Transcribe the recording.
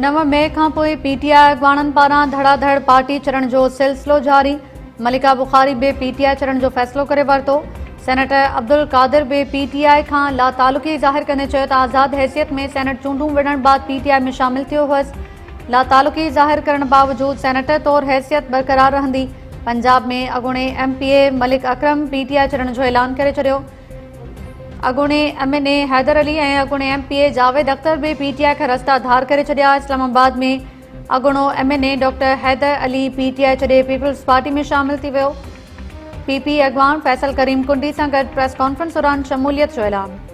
नव मई खां पोइ पीटीआई अॻवाननि पारां धड़ाधड़ पार्टी चरण जो सिलसिलो जारी। मलिका बुखारी बि पीटीआई चरण जो फ़ैसिलो करे वरितो। सेनेटर अब्दुल कादिर बि पीटीआई खां लातालुकी ज़ाहिर कंदे चयो त आज़ाद हैसियत में सेनेट चूंडूं विढ़ण बाद पीटीआई में शामिल थियो हुअसि। लातालुकी ज़ाहिर करण बावजूद सेनेटर तौरु हैसियत बरक़रार रहंदी। पंजाब में अॻूणे MPA मलिक अक्रम पीटीआई चरण जो ऐलान करे छॾियो। अॻूणे MNA हैदर अली ऐं अॻूणे MPA जावेद अख्तर बि PTI खां रस्ता धार करे छॾिया। इस्लामाबाद में अॻूणो MNA doctor Haider Ali PTI छॾे पीपल्स पार्टी में शामिल थी वियो। PP अॻवान फैसल करीम कुंडी सां गॾु प्रेस कॉन्फ्रेंस दौरान शमूलियत जो ऐलान।